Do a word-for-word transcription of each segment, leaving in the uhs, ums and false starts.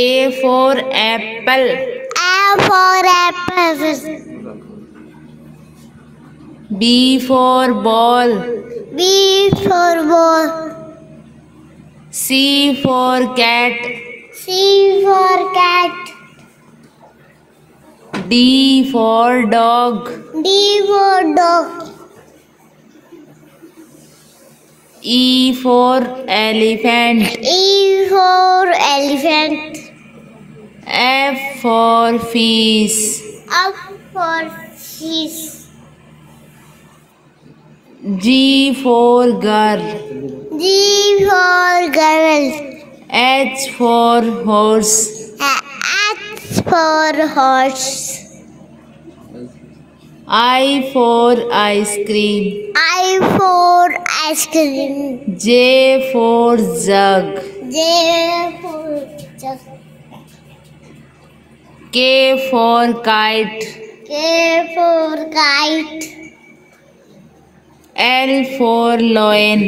A for apple. A for apple. B for ball. B for ball. C for cat. C for cat. D for dog. D for dog. E for elephant. E for elephant. F for fish. F for fish. G for girl. G for girl. H for horse. H for horse. I for ice cream. I for ice cream. J for jug. J for jug. K for kite. K for kite. L for lion.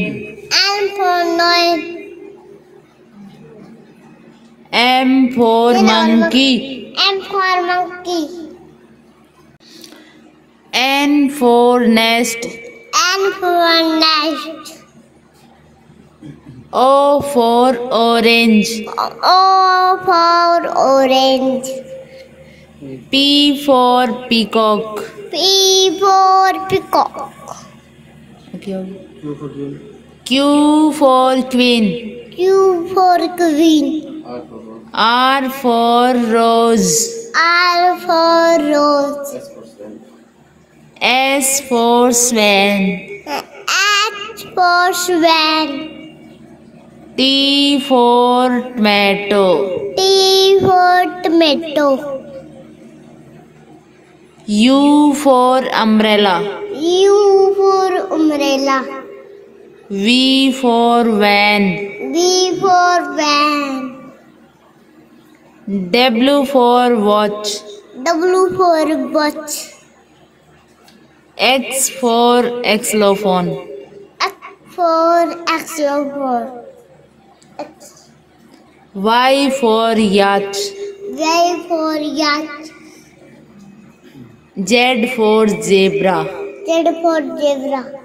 L for lion. M for monkey. M for monkey. N for nest. N for nest. O for orange. O for orange. P for peacock. P for peacock. Q for queen. Q for queen. R for rose. R for rose. S for swan. S for swan. T for tomato. T for tomato. U for umbrella. U for umbrella. V for van. V for van. W for watch. W for watch. X for xylophone. X for xylophone. X. Y for yacht. Y for yacht. Z for zebra. Z for zebra.